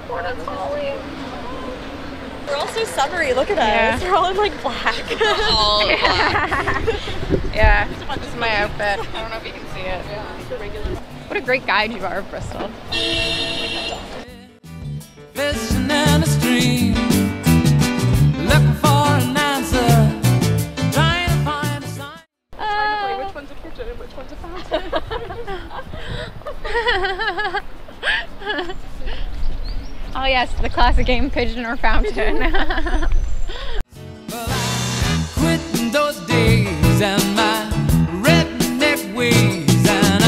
Florida calling. We're all so summery, look at us. We're all in like black. Yeah, this is my outfit. I don't know if you can see it. Yeah. What a great guide you are of Bristol. Vision and a stream, looking for an answer, trying to find a sign. Trying to play which one's a kitchen and which one's a fountain. Oh yes, the classic game, pigeon or fountain. Well, I quit in those days and my redneck ways, and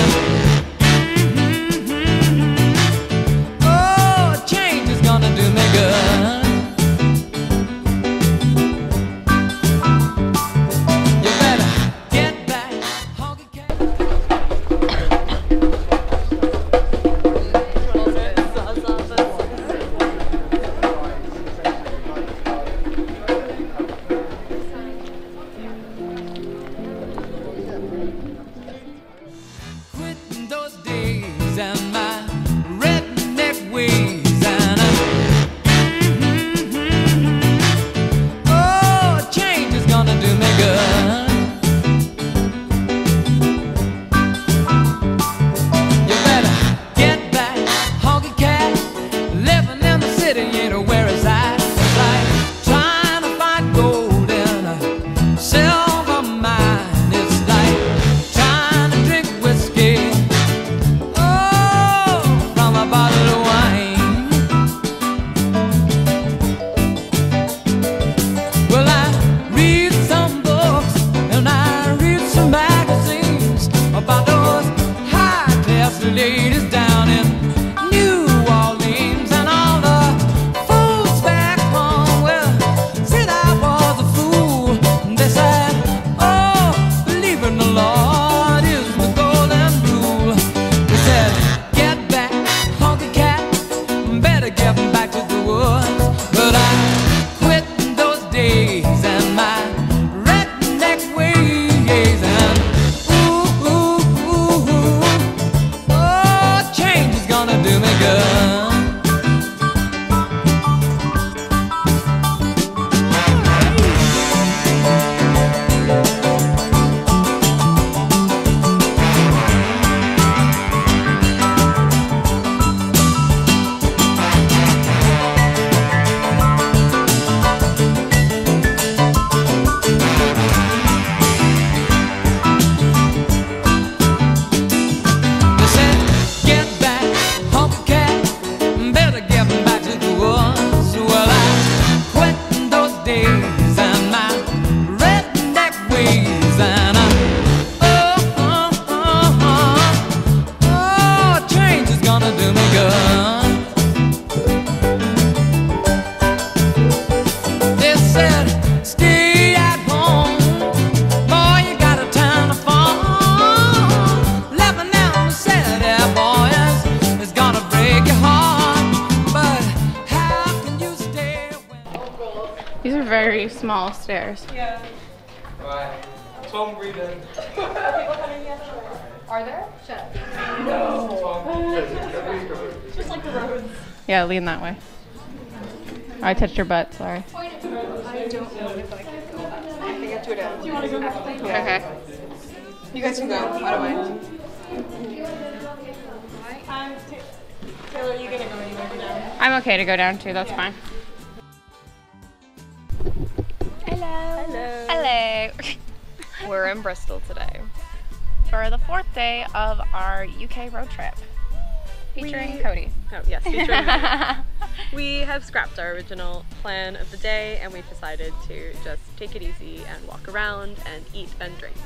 oh, change is gonna do me good. You better get back. Very small stairs. Yeah. Why? Tom Breeden. Are there? Shut up. No. It's just like the roads. Yeah, lean that way. Oh, I touched your butt, sorry. I don't know if I can go back. I think I threw it out. Do you want to go back? Okay. You guys can go. I don't mind. Taylor, are you going to go anywhere down? I'm okay to go down too, that's fine. Hello. Hello. We're in Bristol today for the fourth day of our UK road trip, featuring Cody. Oh yes, featuring Cody. We have scrapped our original plan of the day and we've decided to just take it easy and walk around and eat and drink.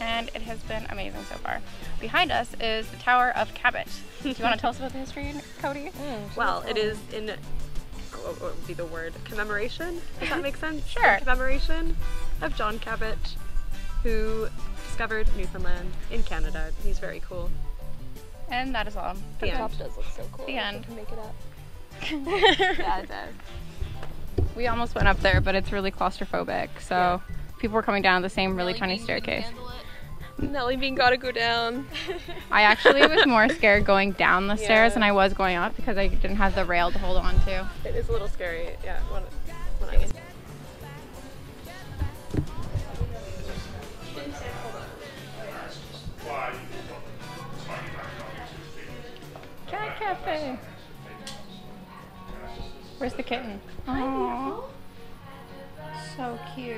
And it has been amazing so far. Behind us is the Tower of Cabot. Do you want to tell us about the history, Cody? Well, it is in what would be the word? Commemoration? Does that make sense? Sure. Commemoration of John Cabot, who discovered Newfoundland in Canada. He's very cool. And that is all. The top does look so cool. The end. Can make it up. Yeah, it does. We almost went up there, but it's really claustrophobic. So people were coming down the same really tiny staircase. Nelly bean gotta go down. I actually was more scared going down the stairs than I was going up because I didn't have the rail to hold on to. It is a little scary, yeah. When I was... Cat Cafe! Where's the kitten? Oh, so cute.